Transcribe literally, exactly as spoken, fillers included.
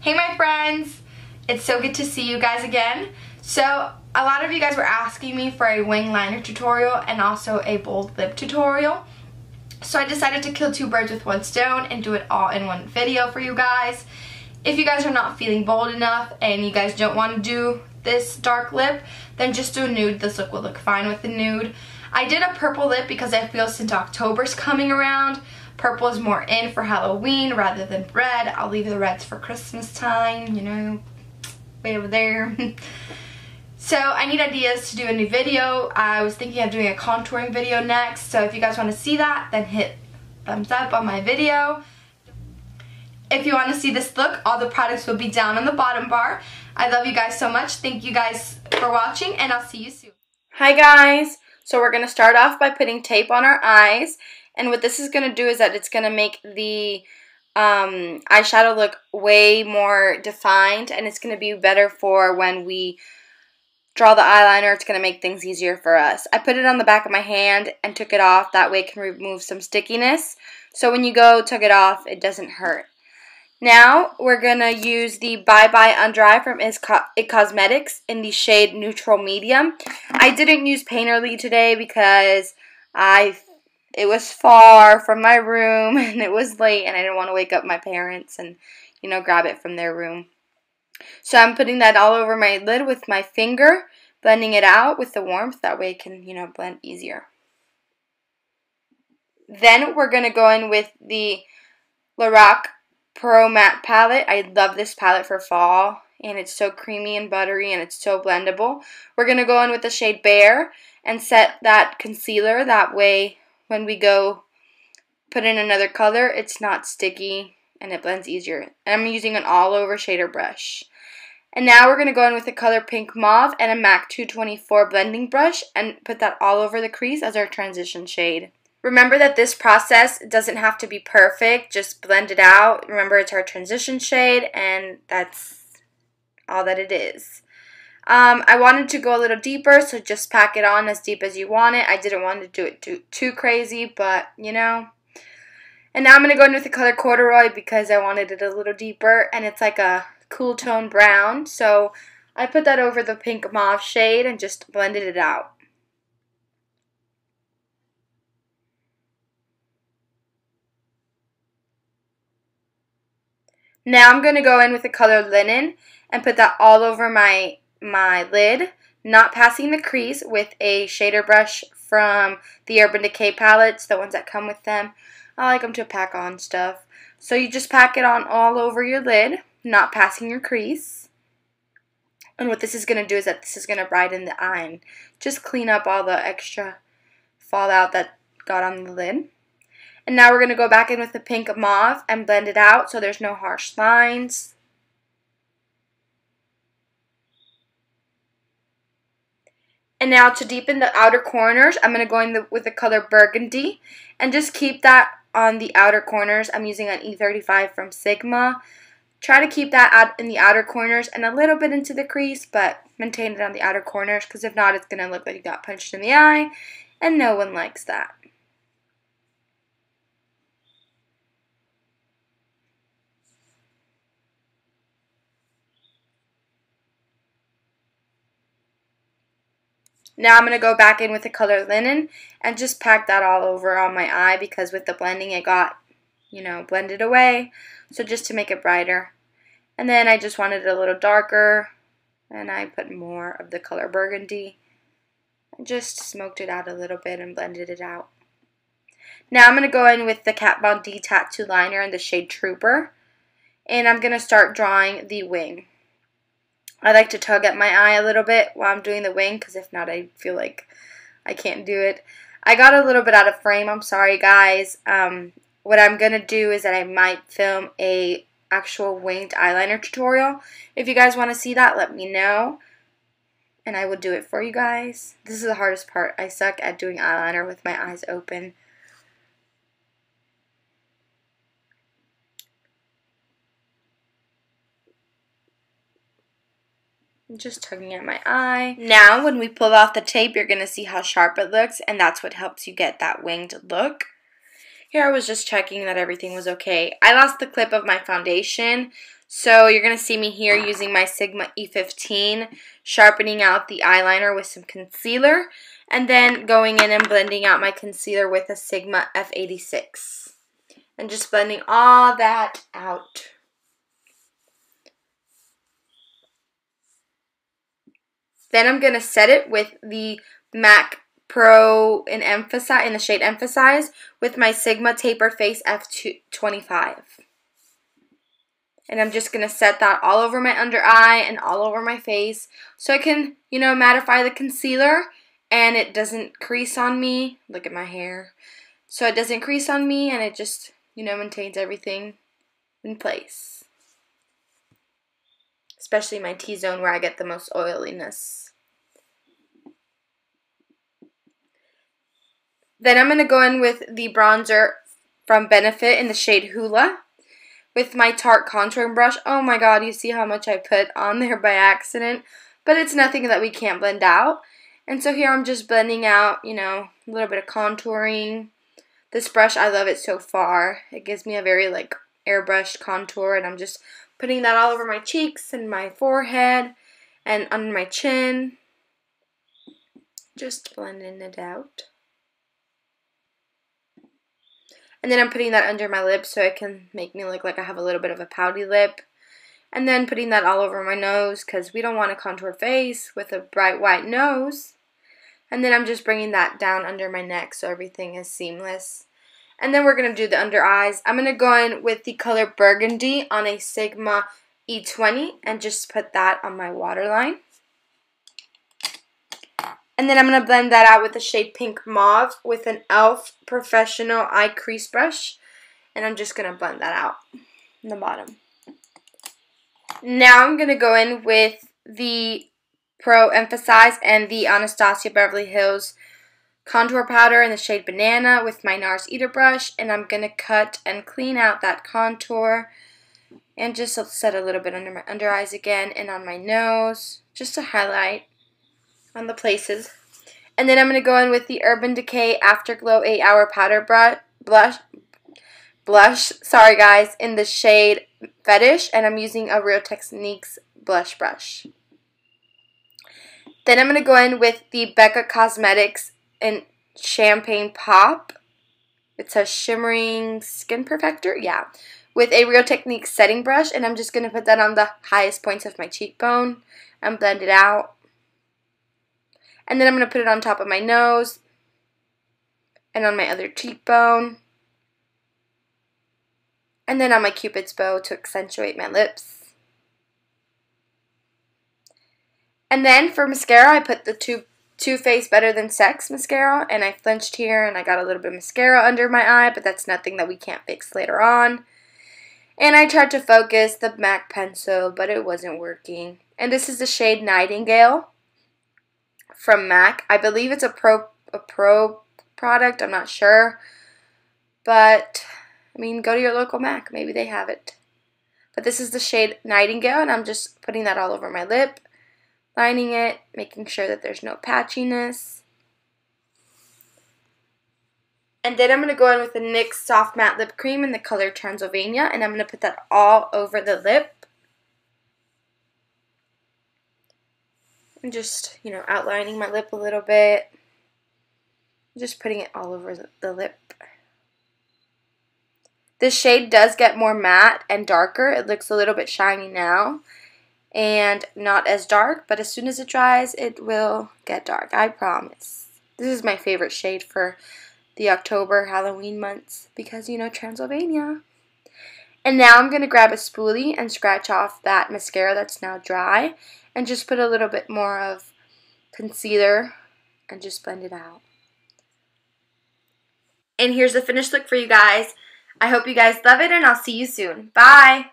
Hey my friends, it's so good to see you guys again. So a lot of you guys were asking me for a wing liner tutorial and also a bold lip tutorial. So I decided to kill two birds with one stone and do it all in one video for you guys. If you guys are not feeling bold enough and you guys don't want to do this dark lip, then just do a nude. This look will look fine with the nude. I did a purple lip because I feel since October's coming around, purple is more in for Halloween rather than red. I'll leave the reds for Christmas time, you know, way over there. So I need ideas to do a new video. I was thinking of doing a contouring video next. So if you guys want to see that, then hit thumbs up on my video. If you want to see this look, all the products will be down on the bottom bar. I love you guys so much. Thank you guys for watching and I'll see you soon. Hi guys. So we're going to start off by putting tape on our eyes. And what this is going to do is that it's going to make the um, eyeshadow look way more defined. And it's going to be better for when we draw the eyeliner. It's going to make things easier for us. I put it on the back of my hand and took it off. That way it can remove some stickiness. So when you go took it off, it doesn't hurt. Now we're going to use the Bye Bye Under Eye from It Cosmetics in the shade Neutral Medium. I didn't use Painterly today because I... It was far from my room, and it was late, and I didn't want to wake up my parents and, you know, grab it from their room. So I'm putting that all over my lid with my finger, blending it out with the warmth. That way it can, you know, blend easier. Then we're going to go in with the Lorac Pro Matte Palette. I love this palette for fall, and it's so creamy and buttery, and it's so blendable. We're going to go in with the shade Bare and set that concealer. That way, when we go put in another color, it's not sticky and it blends easier. And I'm using an all-over shader brush. And now we're going to go in with the color Pink Mauve and a MAC two twenty-four blending brush and put that all over the crease as our transition shade. Remember that this process doesn't have to be perfect. Just blend it out. Remember, it's our transition shade, and that's all that it is. Um, I wanted to go a little deeper, so just pack it on as deep as you want it. I didn't want to do it too, too crazy, but, you know. And now I'm going to go in with the color Corduroy because I wanted it a little deeper, and it's like a cool tone brown. So I put that over the Pink Mauve shade and just blended it out. Now I'm going to go in with the color Linen and put that all over my... my lid, not passing the crease, with a shader brush from the Urban Decay palettes, the ones that come with them. I like them to pack on stuff. So you just pack it on all over your lid, not passing your crease. And what this is going to do is that this is going to brighten the eye and just clean up all the extra fallout that got on the lid. And now we're going to go back in with the Pink Mauve and blend it out so there's no harsh lines. And now to deepen the outer corners, I'm going to go in the, with the color Burgundy and just keep that on the outer corners. I'm using an E thirty-five from Sigma. Try to keep that out in the outer corners and a little bit into the crease, but maintain it on the outer corners because if not, it's going to look like you got punched in the eye, and no one likes that. Now I'm going to go back in with the color Linen and just pack that all over on my eye because with the blending it got, you know, blended away. So just to make it brighter. And then I just wanted it a little darker and I put more of the color Burgundy. I just smoked it out a little bit and blended it out. Now I'm going to go in with the Kat Von D Tattoo Liner in the shade Trooper. And I'm going to start drawing the wing. I like to tug at my eye a little bit while I'm doing the wing because if not, I feel like I can't do it. I got a little bit out of frame. I'm sorry, guys. Um, what I'm going to do is that I might film a actual winged eyeliner tutorial. If you guys want to see that, let me know, and I will do it for you guys. This is the hardest part. I suck at doing eyeliner with my eyes open. Just tugging at my eye. Now when we pull off the tape, you're going to see how sharp it looks, and that's what helps you get that winged look. Here I was just checking that everything was okay. I lost the clip of my foundation, so you're going to see me here using my Sigma E fifteen, sharpening out the eyeliner with some concealer, and then going in and blending out my concealer with a Sigma F eighty-six. And just blending all that out. Then I'm going to set it with the MAC Pro in, emphasize, in the shade Emphasize with my Sigma Tapered Face F twenty-five. And I'm just going to set that all over my under eye and all over my face so I can, you know, mattify the concealer and it doesn't crease on me. Look at my hair. So it doesn't crease on me and it just, you know, maintains everything in place. Especially my T-zone where I get the most oiliness. Then I'm going to go in with the bronzer from Benefit in the shade Hula with my Tarte contouring brush. Oh my god, you see how much I put on there by accident. But it's nothing that we can't blend out. And so here I'm just blending out, you know, a little bit of contouring. This brush, I love it so far. It gives me a very like airbrushed contour, and I'm just putting that all over my cheeks and my forehead and on my chin. Just blending it out. And then I'm putting that under my lip so it can make me look like I have a little bit of a pouty lip. And then putting that all over my nose because we don't want a contour face with a bright white nose. And then I'm just bringing that down under my neck so everything is seamless. And then we're going to do the under eyes. I'm going to go in with the color Burgundy on a Sigma E twenty and just put that on my waterline. And then I'm going to blend that out with the shade Pink Mauve with an E L F Professional Eye Crease Brush. And I'm just going to blend that out in the bottom. Now I'm going to go in with the Pro Emphasize and the Anastasia Beverly Hills contour powder in the shade Banana with my NARS Eater brush, and I'm going to cut and clean out that contour and just set a little bit under my under eyes again and on my nose just to highlight on the places. And then I'm going to go in with the Urban Decay Afterglow eight Hour Powder Blush, blush, sorry guys, in the shade Fetish, and I'm using a Real Techniques blush brush. Then I'm going to go in with the Becca Cosmetics in Champagne Pop. It's a shimmering skin perfector, yeah, with a Real Techniques setting brush, and I'm just going to put that on the highest points of my cheekbone and blend it out. And then I'm going to put it on top of my nose and on my other cheekbone. And then on my Cupid's bow to accentuate my lips. And then for mascara, I put the Too, Too Faced Better Than Sex Mascara, and I flinched here and I got a little bit of mascara under my eye, but that's nothing that we can't fix later on. And I tried to focus the MAC pencil, but it wasn't working. And this is the shade Nightingale from MAC. I believe it's a pro, a pro product, I'm not sure. But, I mean, go to your local MAC, maybe they have it. But this is the shade Nightingale, and I'm just putting that all over my lip. Lining it, making sure that there's no patchiness. And then I'm going to go in with the NYX Soft Matte Lip Cream in the color Transylvania, and I'm going to put that all over the lip. And just, you know, outlining my lip a little bit. Just putting it all over the lip. This shade does get more matte and darker. It looks a little bit shiny now. And not as dark, but as soon as it dries, it will get dark, I promise. This is my favorite shade for the October Halloween months because, you know, Transylvania. And now I'm going to grab a spoolie and scratch off that mascara that's now dry and just put a little bit more of concealer and just blend it out. And here's the finished look for you guys. I hope you guys love it, and I'll see you soon. Bye!